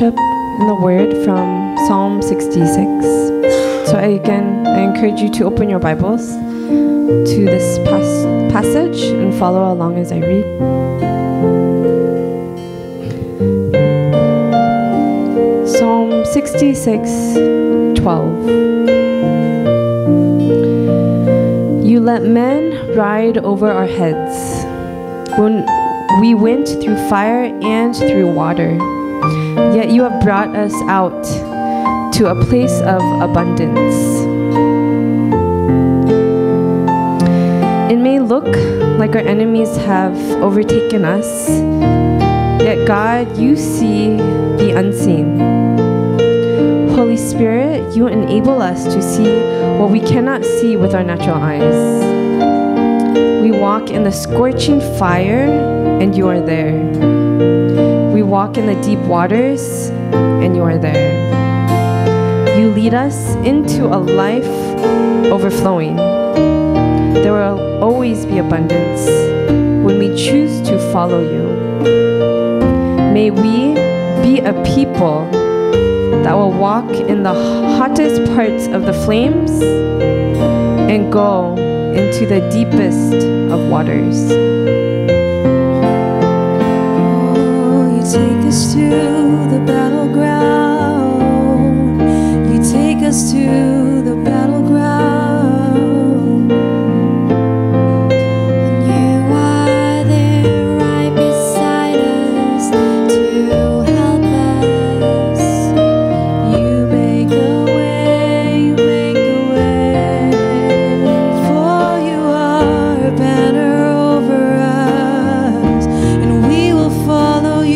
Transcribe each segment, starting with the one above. worship in the Word from Psalm 66. So again, I encourage you to open your Bibles to this passage and follow along as I read. Psalm 66:12. You let men ride over our heads. When we went through fire and through water, yet you have brought us out to a place of abundance. It may look like our enemies have overtaken us, yet God, you see the unseen. Holy Spirit, you enable us to see what we cannot see with our natural eyes. We walk in the scorching fire, and you are there. We walk in the deep waters, and you are there. You lead us into a life overflowing. There will always be abundance when we choose to follow you. May we be a people that will walk in the hottest parts of the flames and go into the deepest of waters. Take us to the battleground. You take us to the battleground. And you are there right beside us to help us. You make a way, for you are a banner over us, and we will follow you.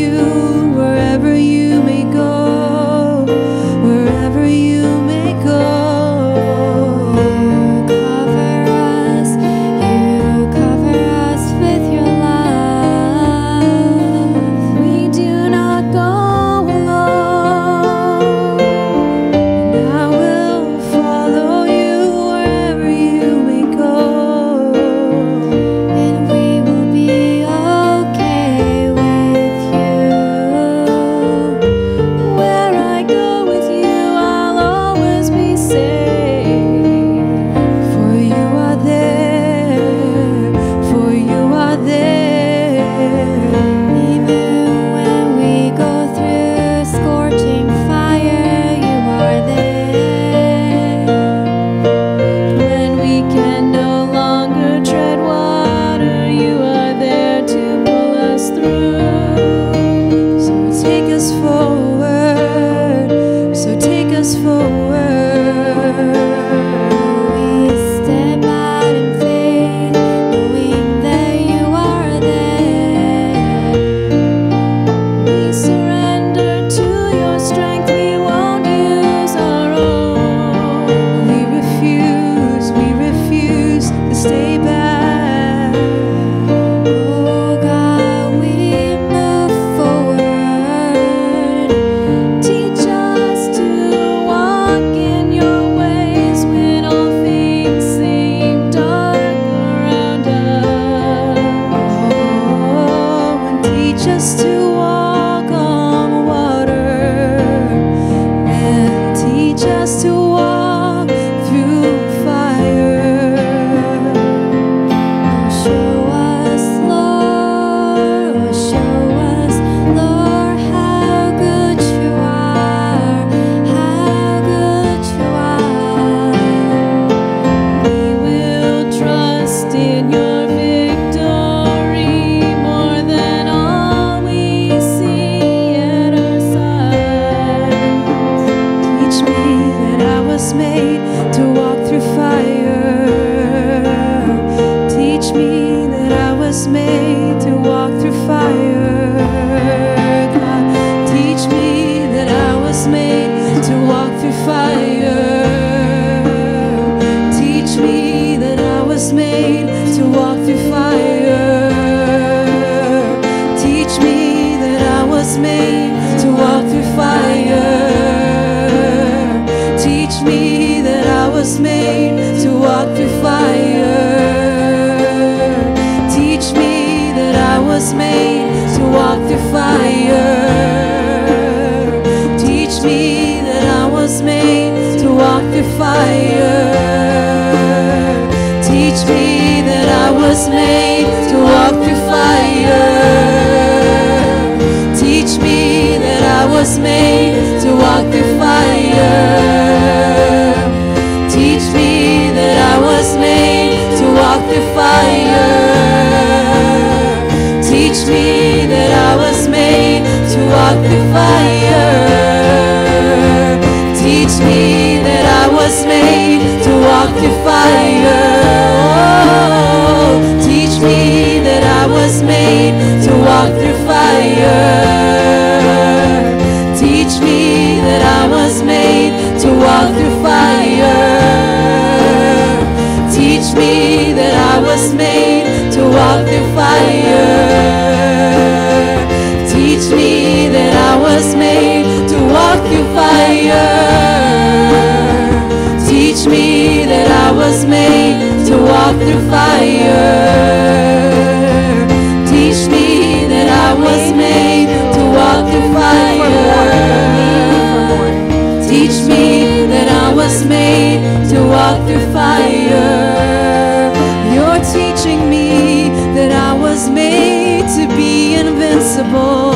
Made to walk through fire. fire. Teach me that I was made to walk through fire. Teach me that I was made to walk through fire. Teach me that I was made to walk through fire. Teach me that I was made to walk through fire. Teach me was made to walk through fire. Oh, teach me that I was made to walk through fire. Teach me that I was made to walk through fire. Teach me that I was made to walk through fire. Teach me that I was made to walk through fire. Teach me that I was made to walk through fire. Teach me that I was made to walk through fire. Teach me that I was made to walk through fire. You're teaching me that I was made to be invincible.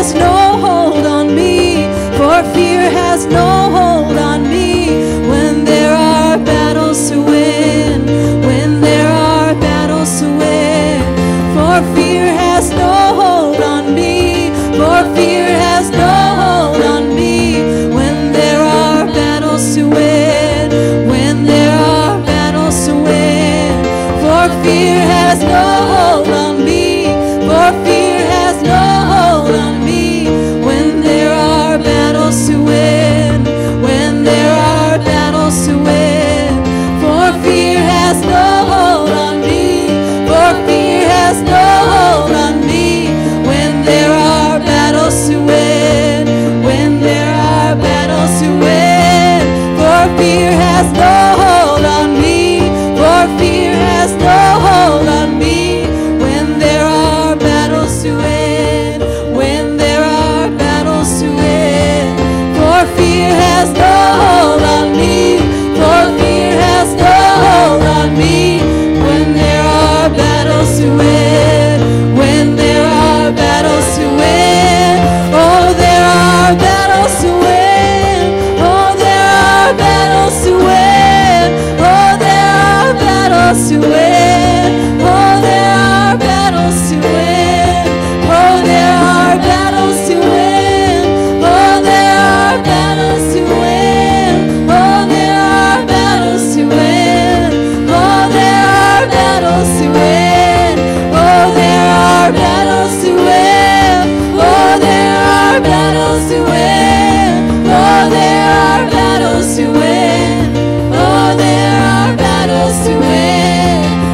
has no hold on me, for fear has no hold on me. When there are battles to win, when there are battles to win, for fear has no hold on me, for fear has no hold on me. When there are battles to win, when there are battles to win, for fear has no hold on me, for fear has no hold on me. When there are battles to win, when there are battles to win, for fear has no hold on me, for fear has no hold on me. When there are battles to win, when there are battles to win, for fear has no hold on me, for fear has no hold on me. When there are battles to win, fear has no hold on me, for fear has no hold on me. When there are battles to win, when there are battles to win, oh, there are battles to win, oh, there are battles to win, oh, there are battles to win, oh, there are battles to win, oh, there are battles to win. To win, oh, there are battles to win.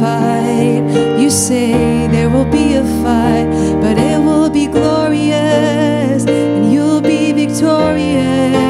fight. You say there will be a fight, but it will be glorious, and you'll be victorious.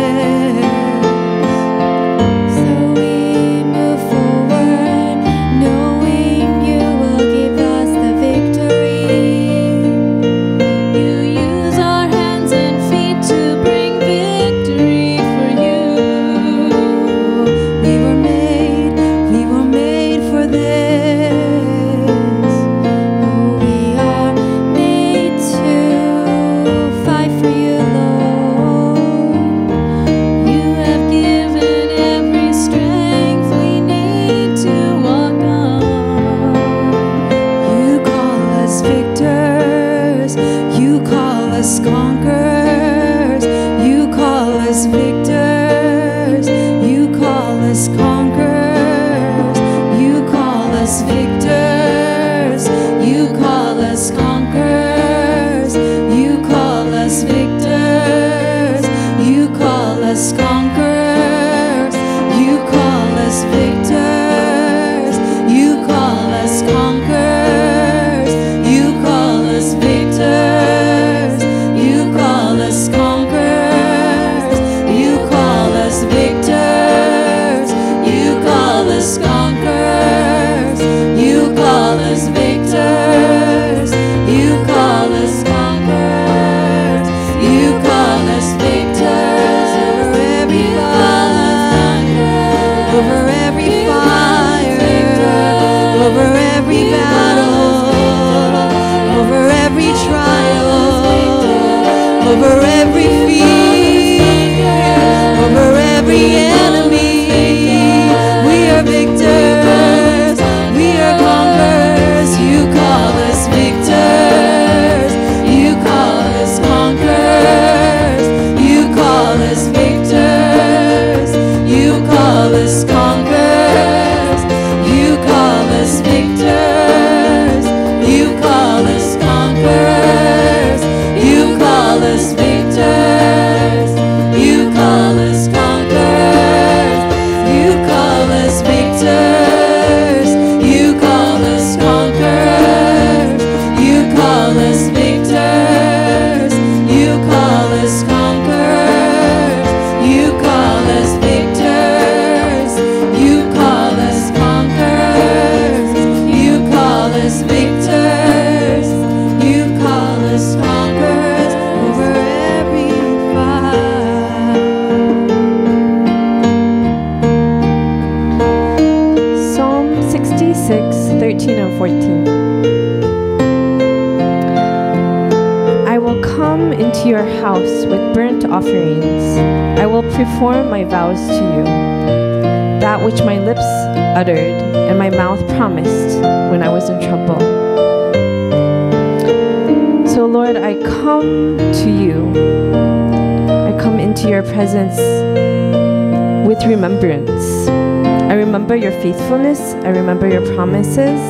I remember your promises,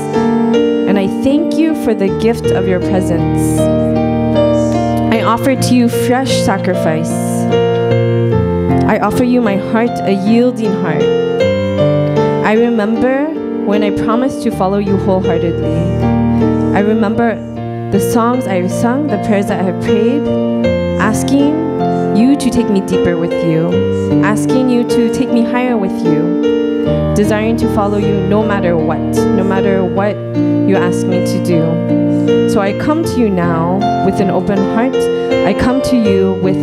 and I thank you for the gift of your presence. I offer to you fresh sacrifice. I offer you my heart, a yielding heart. I remember when I promised to follow you wholeheartedly. I remember the songs I have sung, the prayers that I have prayed, asking you to take me deeper with you, asking you to take me higher with you, desiring to follow you no matter what you ask me to do. So I come to you now with an open heart. I come to you with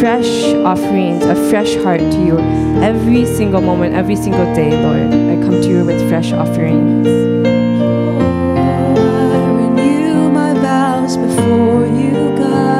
fresh offerings, a fresh heart to you. Every single moment, every single day, Lord, I come to you with fresh offerings. I renew my vows before you, God.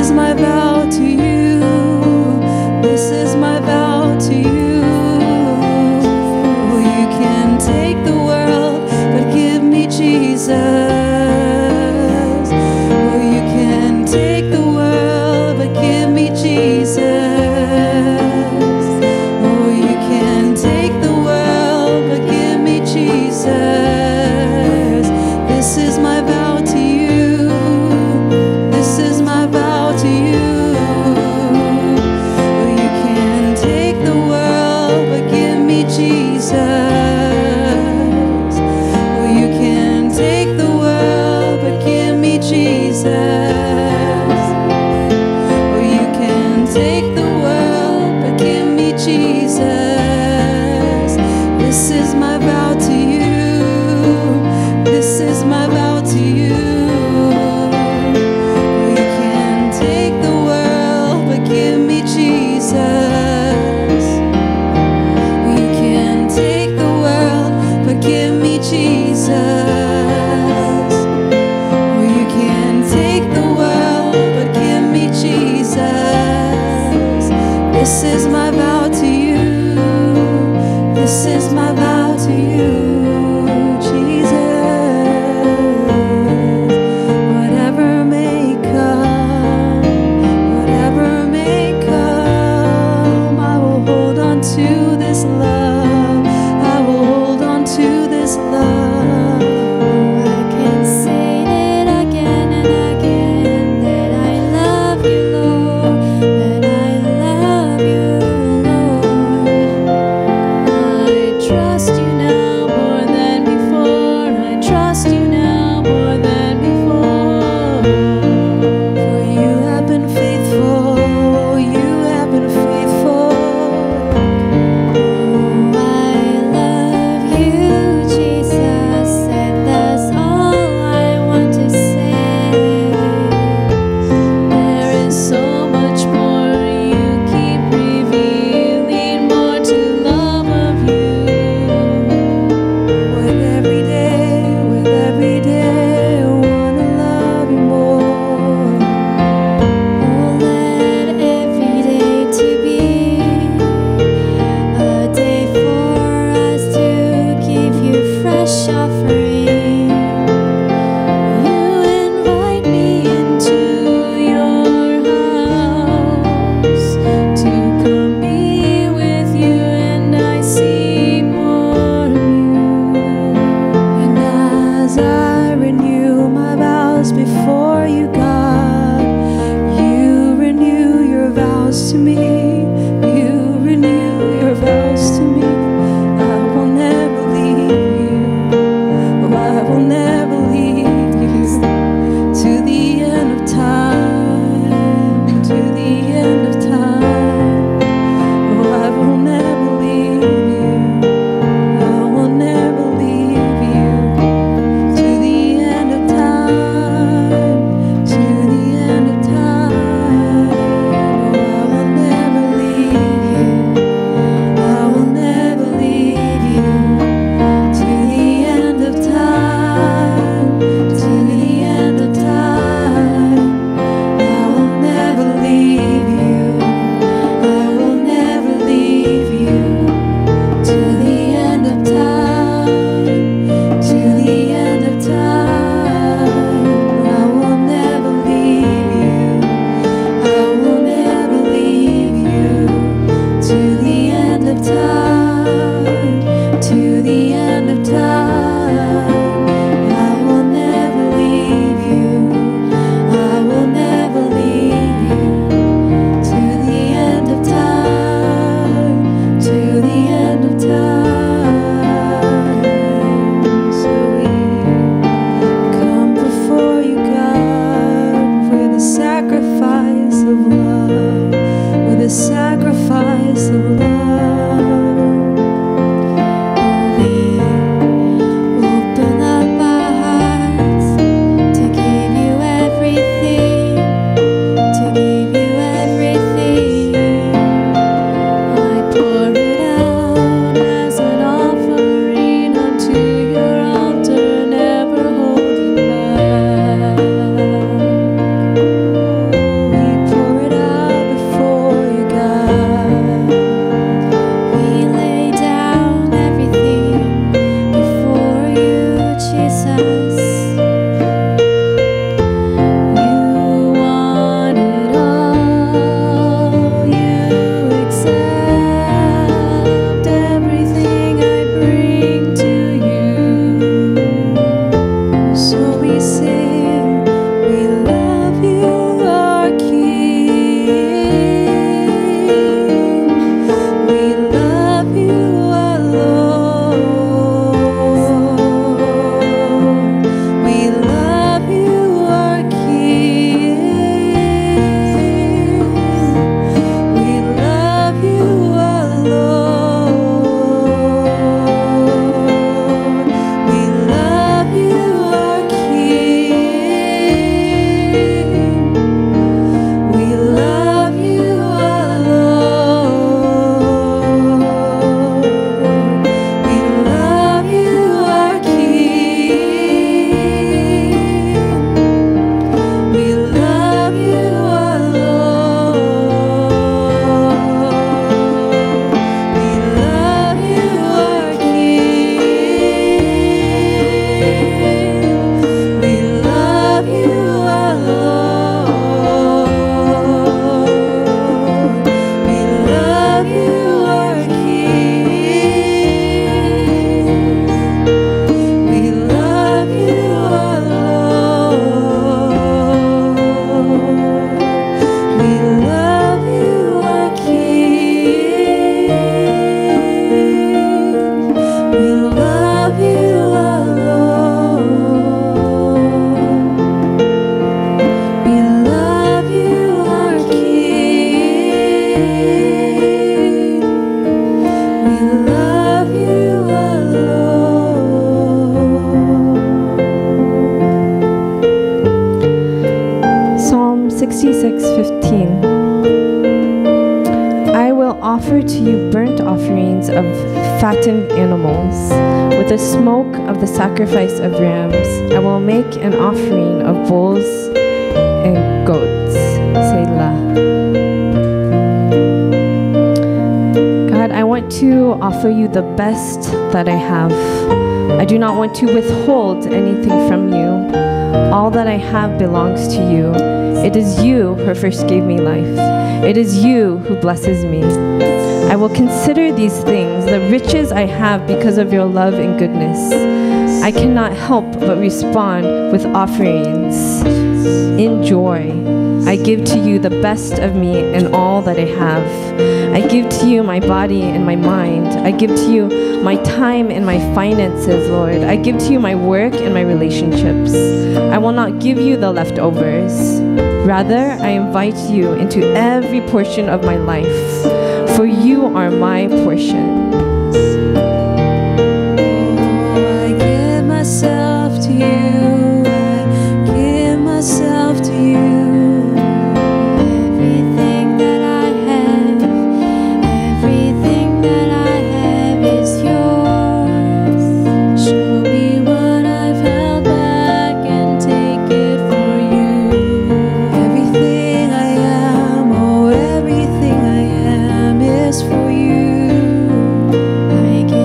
is my vow to you. This is my vow to you. You can take the world, but give me Jesus. You can take the world, but give me Jesus. This is my vow to you. This is my vow to you, Jesus. Whatever may come, whatever may come, I will hold on to this love. I will hold on to this love. I can say it again and again that I love you, Lord. 15. I will offer to you burnt offerings of fattened animals. With the smoke of the sacrifice of rams, I will make an offering of bulls and goats. Selah. God, I want to offer you the best that I have. I do not want to withhold anything from you. All that I have belongs to you. It is you who first gave me life. It is you who blesses me. I will consider these things, the riches I have, because of your love and goodness. I cannot help but respond with offerings. In joy, I give to you the best of me and all that I have. I give to you my body and my mind. I give to you my time and my finances, Lord. I give to you my work and my relationships. I will not give you the leftovers. Rather, I invite you into every portion of my life, for you are my portion. Oh, I give myself to you. For you, I give it.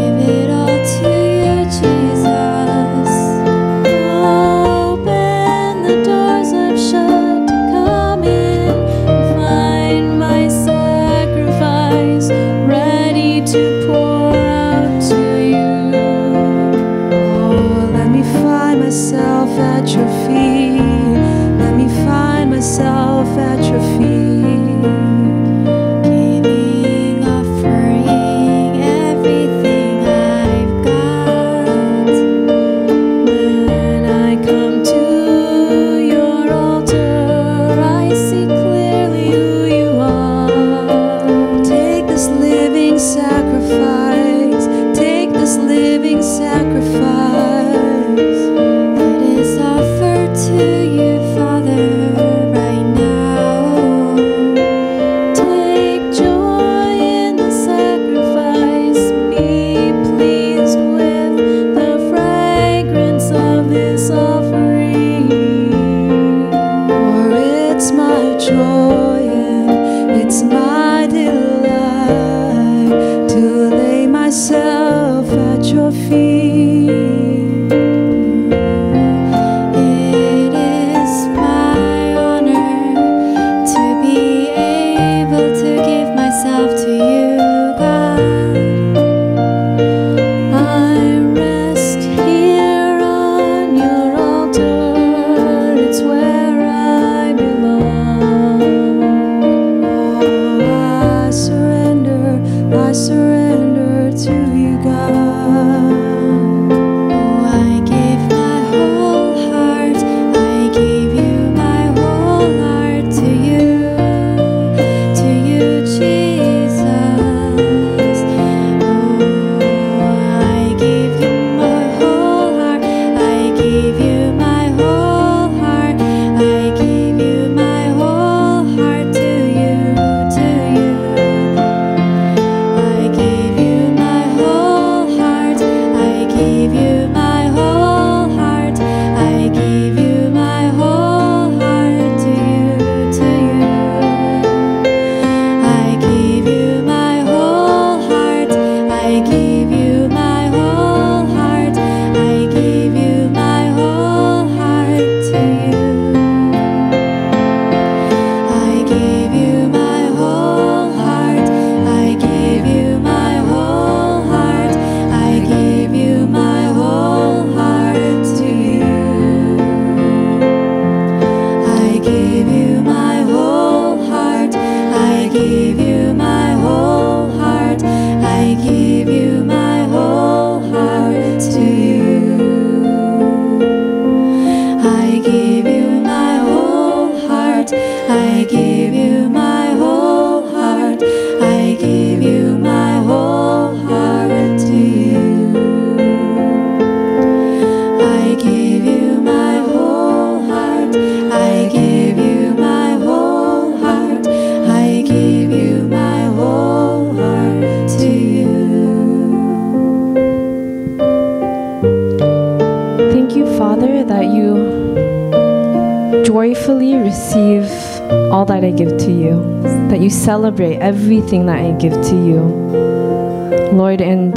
all that I give to you, that you celebrate everything that I give to you, Lord, and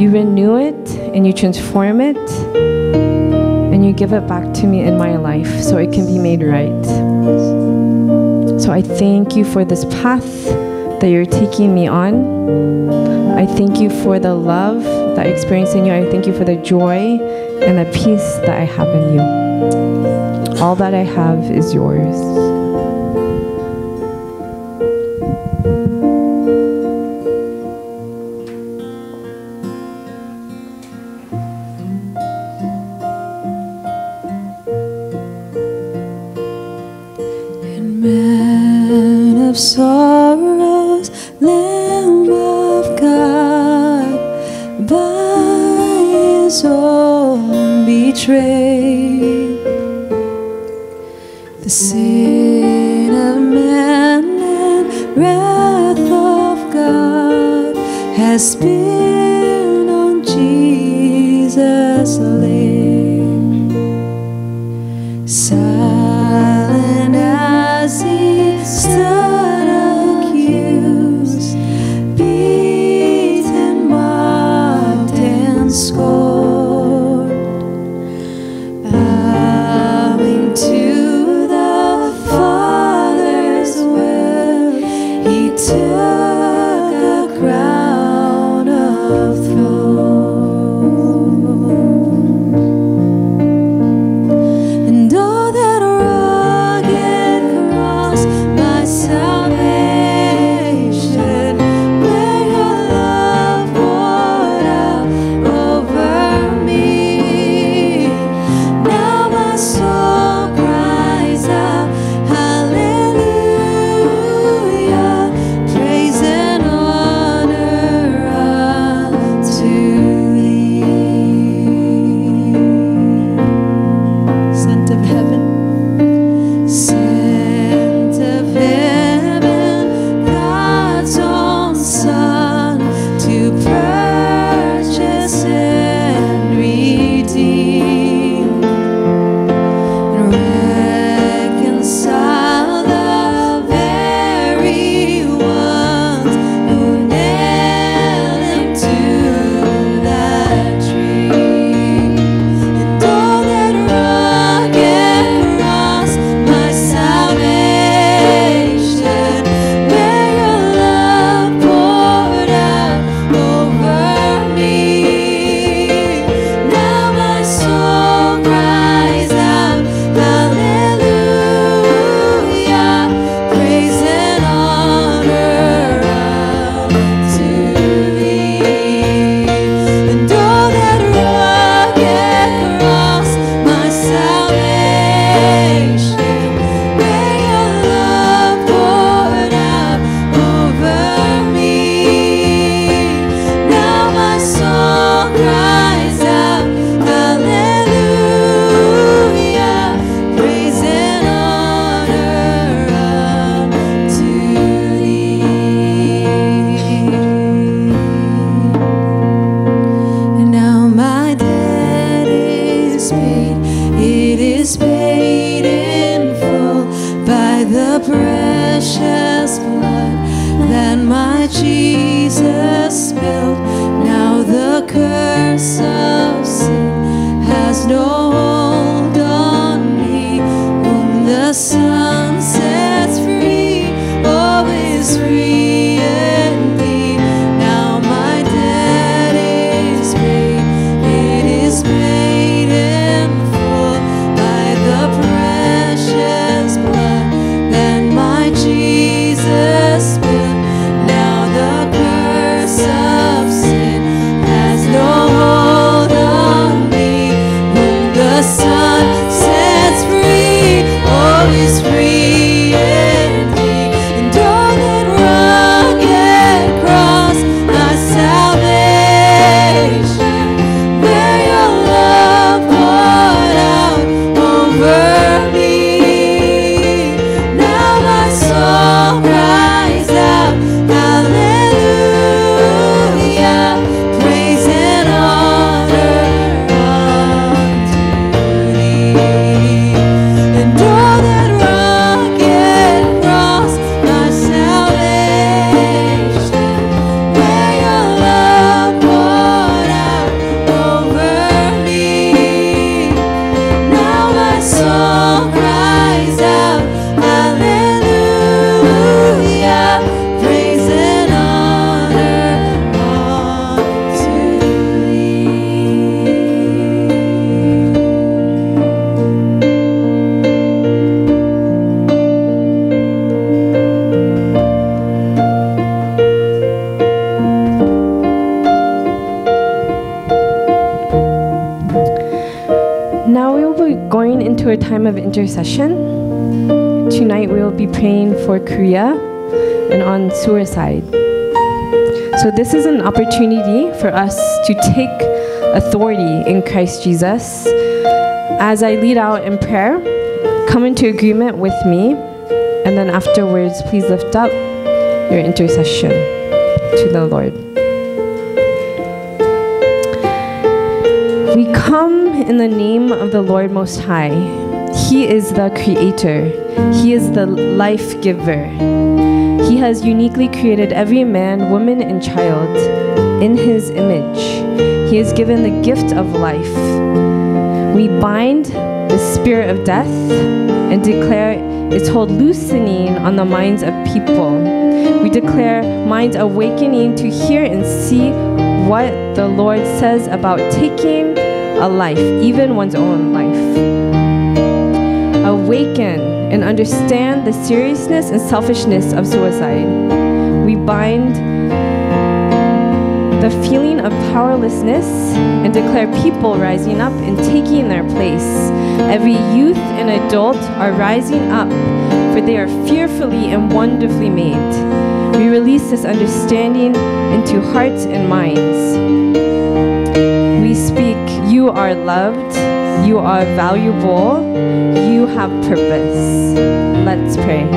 you renew it and you transform it and you give it back to me in my life so it can be made right. So I thank you for this path that you're taking me on. I thank you for the love that I experience in you. I thank you for the joy and the peace that I have in you. All that I have is yours. Jesus, now the for a time of intercession. Tonight we will be praying for Korea and on suicide. So this is an opportunity for us to take authority in Christ Jesus. As I lead out in prayer, come into agreement with me, and then afterwards please lift up your intercession to the Lord. We come in the name of the Lord Most High. He is the Creator. He is the life giver. He has uniquely created every man, woman, and child in His image. He has given the gift of life. We bind the spirit of death and declare its hold loosening on the minds of people. We declare minds awakening to hear and see what the Lord says about taking a life, even one's own life. Awaken and understand the seriousness and selfishness of suicide. We bind the feeling of powerlessness and declare people rising up and taking their place. Every youth and adult are rising up, for they are fearfully and wonderfully made. We release this understanding into hearts and minds. We speak, you are loved, you are valuable, you have purpose. Let's pray.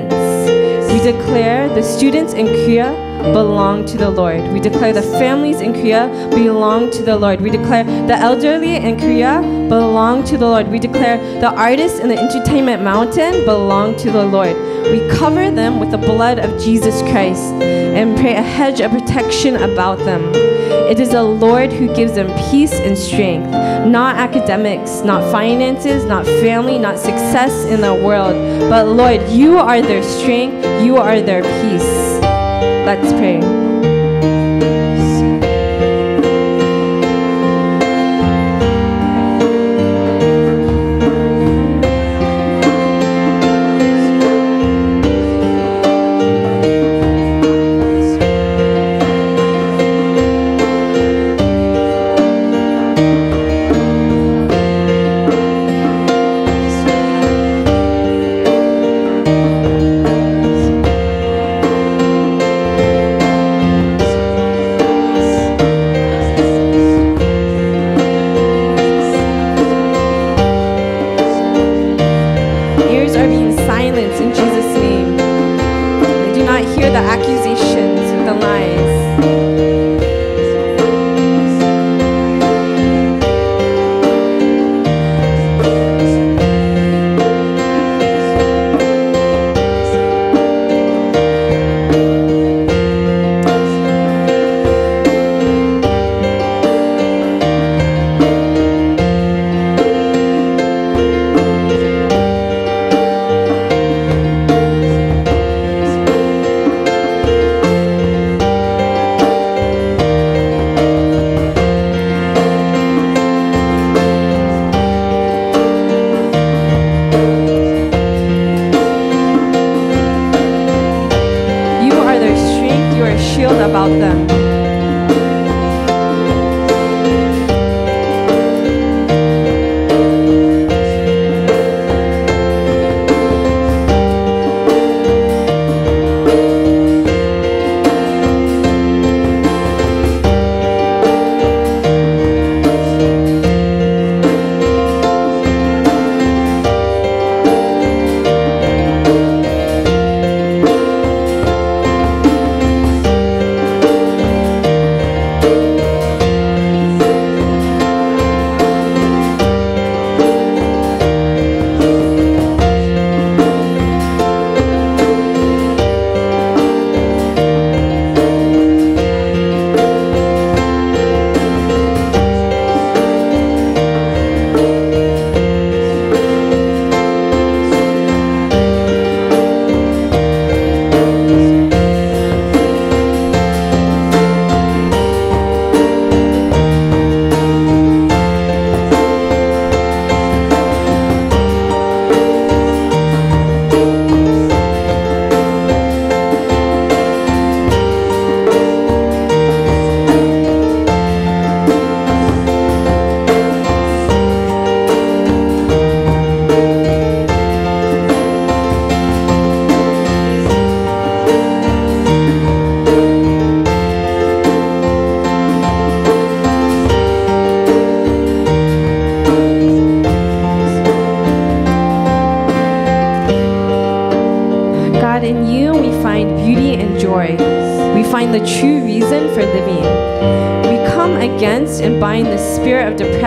We We declare the students in Korea belong to the Lord. We declare the families in Korea belong to the Lord. We declare the elderly in Korea belong to the Lord. We declare the artists in the entertainment mountain belong to the Lord. We cover them with the blood of Jesus Christ and pray a hedge of protection about them. It is the Lord who gives them peace and strength, not academics, not finances, not family, not success in the world. But Lord, you are their strength, you are their peace. Let's pray.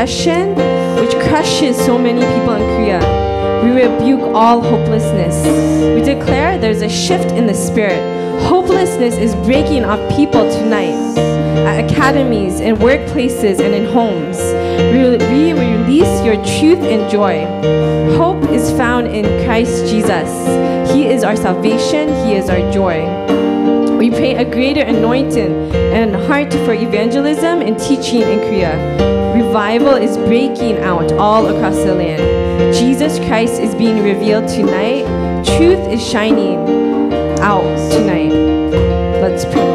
Which crushes so many people in Korea. We rebuke all hopelessness. We declare there's a shift in the spirit. Hopelessness is breaking off people tonight, at academies, in workplaces, and in homes. We release your truth and joy. Hope is found in Christ Jesus. He is our salvation. He is our joy. We pray a greater anointing and heart for evangelism and teaching in Korea. Revival is breaking out all across the land. Jesus Christ is being revealed tonight. Truth is shining out tonight. Let's pray.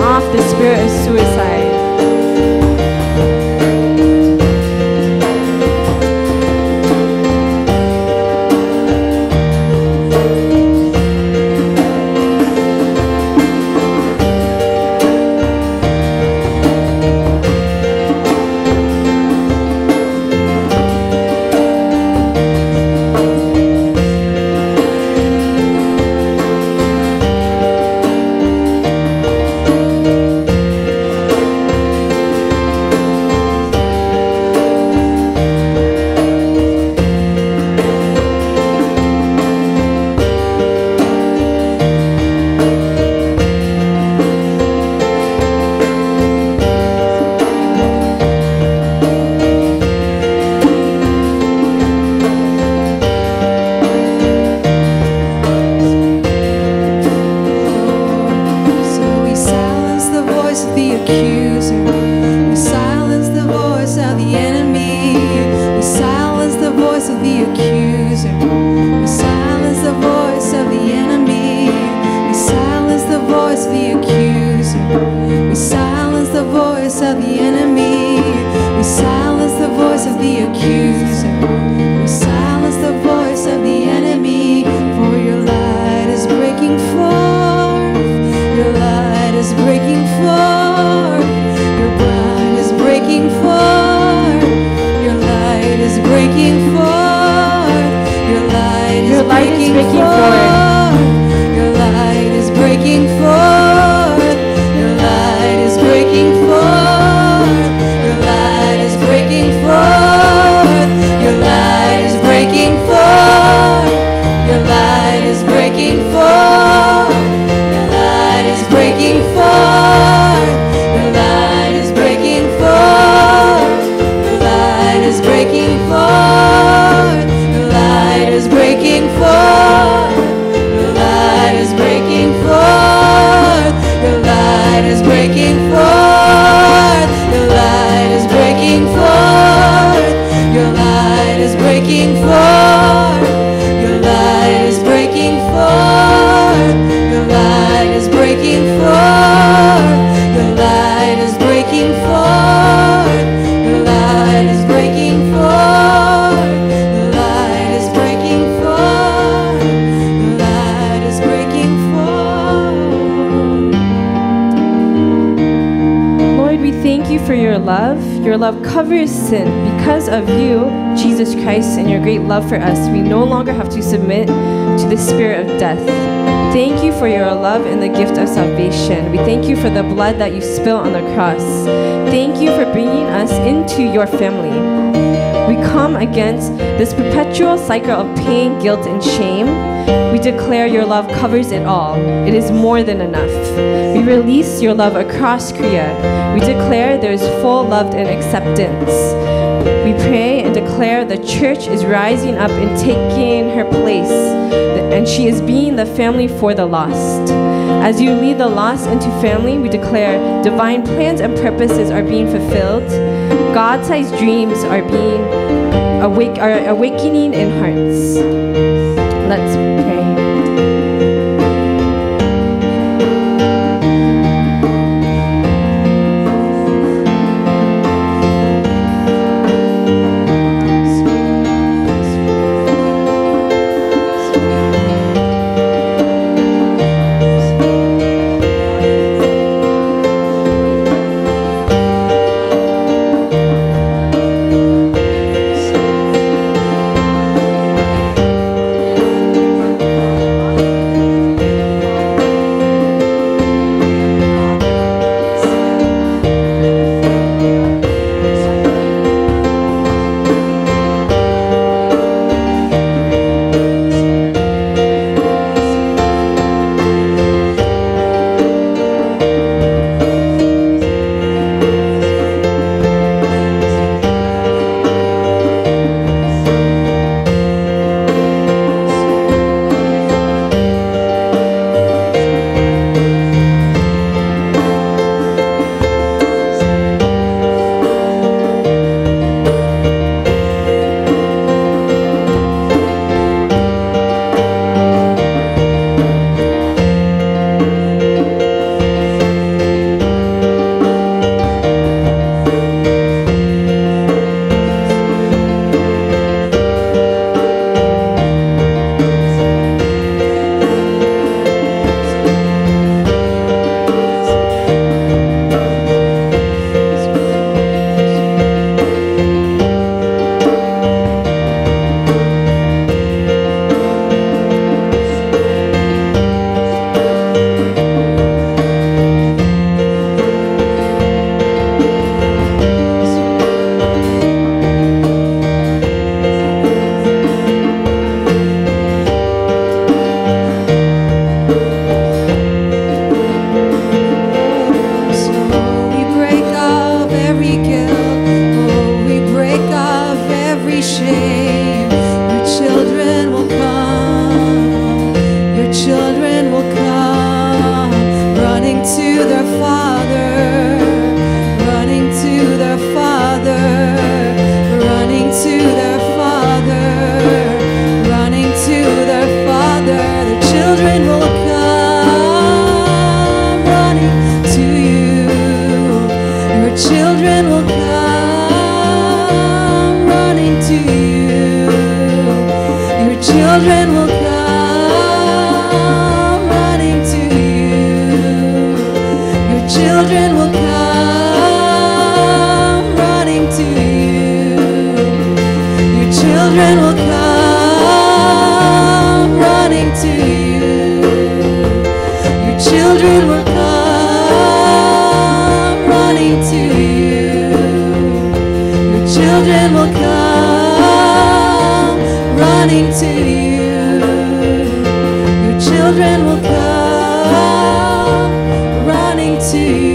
off the spirit of suicide. Sin. Because of you, Jesus Christ, and your great love for us, we no longer have to submit to the spirit of death. Thank you for your love and the gift of salvation. We thank you for the blood that you spilled on the cross. Thank you for bringing us into your family. We come against this perpetual cycle of pain, guilt, and shame. We declare your love covers it all. It is more than enough. We release your love across Korea. We declare there is full love and acceptance. We pray and declare the church is rising up and taking her place, and she is being the family for the lost. As you lead the lost into family, we declare divine plans and purposes are being fulfilled. God-sized dreams are being awakening in hearts. Let's pray. to their Father, running to their Father, running to their Father, running to their Father. Their children will come running to you. Your children will come running to you. Your children will will come running to you. Your children will come running to you. Your children will come running to you. Your children will come running to you.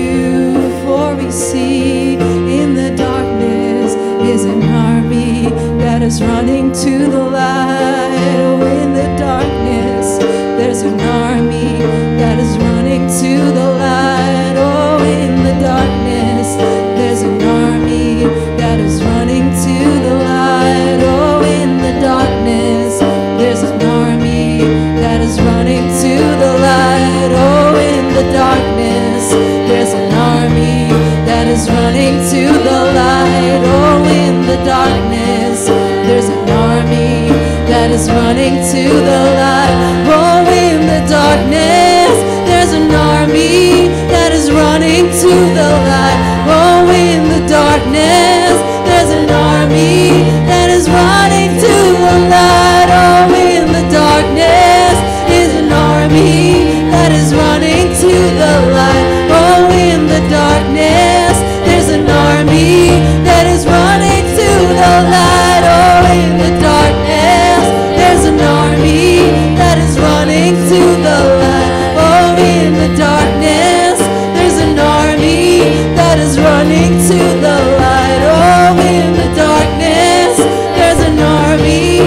For we see in the darkness is an army that is running to the light. Oh, in the darkness, there's an army that is running to the light. Oh, in the darkness, there's an army that is running to the light. Oh, in the darkness, there's an army that is running to the light. Oh, in the darkness, there's an army that is running to the light. Oh, in the darkness, there's an army that is running to the light. Oh, in the darkness, there's an army that is running to the light. Oh, in the darkness, there's an army that is running to the light. Oh, in the darkness, is an army that is running to the light. Oh, in the darkness, there's an army that is running to the light. In the darkness, there's an army that is running to the light.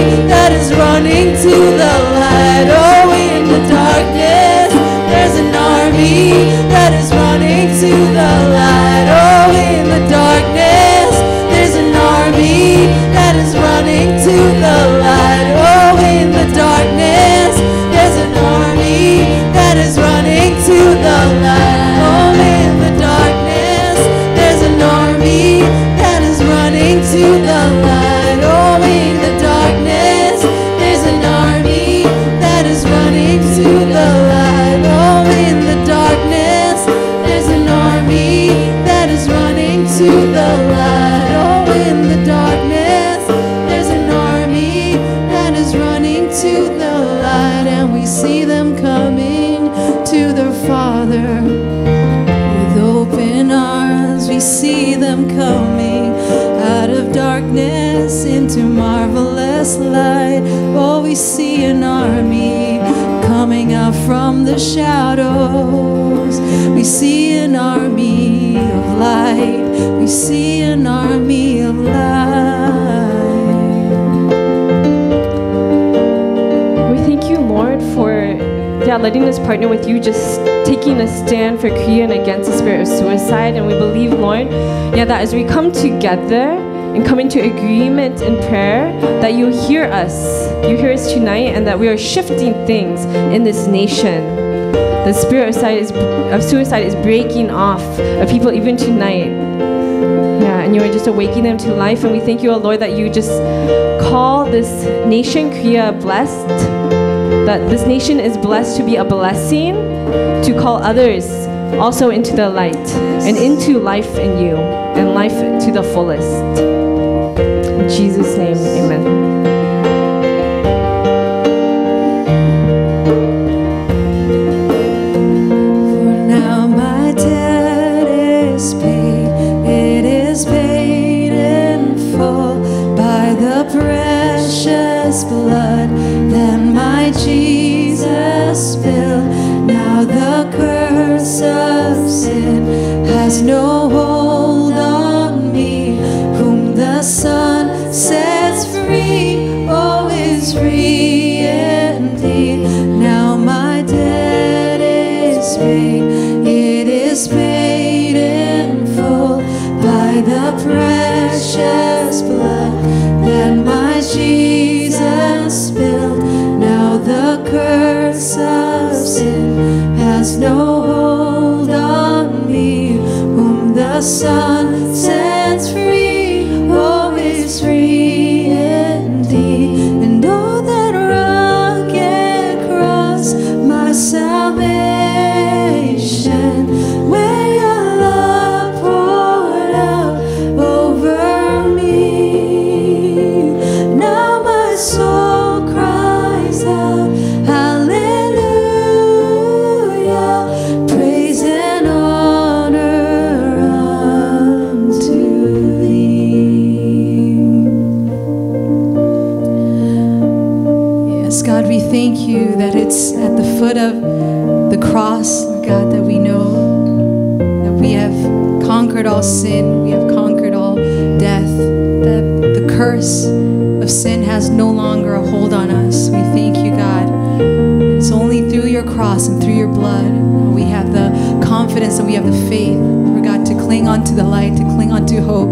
Oh, in the darkness, there's an army that is running to the light. Oh, in the darkness, there's an army that is running to the light. Oh, in the darkness, there's an army that is running to the light. Oh, in the darkness, there's an army that is running to the light. Oh, in the darkness, there's an army that is running to the light. Oh, in the darkness, there's an army that is running to the light. Oh, in the darkness, there's an army that is running to the light. Oh, in the darkness, there's an army that is running to the light. Oh, in the darkness, to the light. And we see them coming to their Father with open arms. We see them coming out of darkness into marvelous light. Oh, we see an army coming out from the shadows. We see an army of light. We see an army of light. Letting us partner with you, just taking a stand for Korea and against the spirit of suicide. And we believe, Lord, that as we come together and come into agreement in prayer, that you hear us. You hear us tonight, and that we are shifting things in this nation. The spirit of suicide is breaking off of people even tonight. And you are just awakening them to life. And we thank you, O Lord, that you just call this nation, Korea, blessed. That this nation is blessed to be a blessing, to call others also into the light and into life in you and life to the fullest. In Jesus' name, amen. No hold on me, whom the Son sets free, oh, is free indeed. Now my debt is paid. of sin has no hold on me. Whom the Son sets free, oh, is free indeed. And oh, that rugged cross, my salvation, where your love poured out over me. Now my soul that it's at the foot of the cross, Lord God, that we know that we have conquered all sin, we have conquered all death, that the curse of sin has no longer a hold on us. We thank you, God. It's only through your cross and through your blood we have the confidence and we have the faith, Lord God, to cling onto the light, to cling onto hope.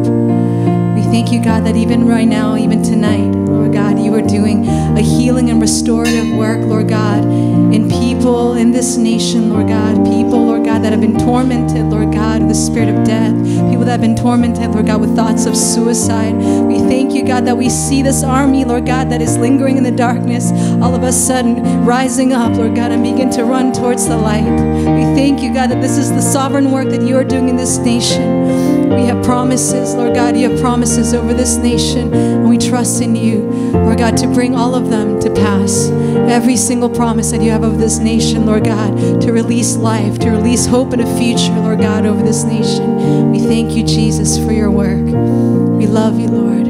We thank you, God, that even right now, even tonight, Lord God, you are doing a healing and restorative work, Lord God, in people, in this nation, Lord God, people, Lord God, that have been tormented, Lord God, with the spirit of death, people that have been tormented, Lord God, with thoughts of suicide. We thank you, God, that we see this army, Lord God, that is lingering in the darkness, all of a sudden rising up, Lord God, and begin to run towards the light. We thank you, God, that this is the sovereign work that you are doing in this nation. We have promises, Lord God, you have promises over this nation, and we trust in you, Lord God, to bring all of them to pass. Every single promise that you have over this nation, Lord God, to release life, to release hope and a future, Lord God, over this nation. We thank you, Jesus, for your work. We love you, Lord.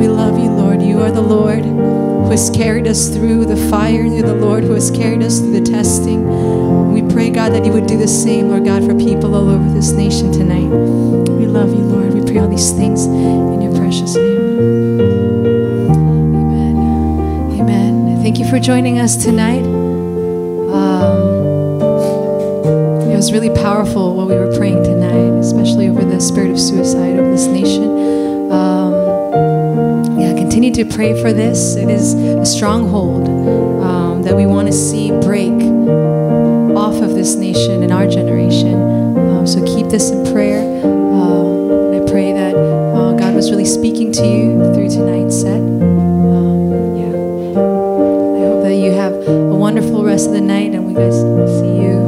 We love you, Lord. You are the Lord who has carried us through the fire. You're the Lord who has carried us through the testing. We pray, God, that you would do the same, Lord God, for people all over this nation tonight. We love you, Lord. We pray all these things in your precious name. Thank you for joining us tonight. It was really powerful what we were praying tonight, especially over the spirit of suicide over this nation. Continue to pray for this. It is a stronghold that we want to see break off of this nation and our generation. So keep this in prayer. I pray that God was really speaking to you through tonight's set. Wonderful rest of the night, and we guys see you.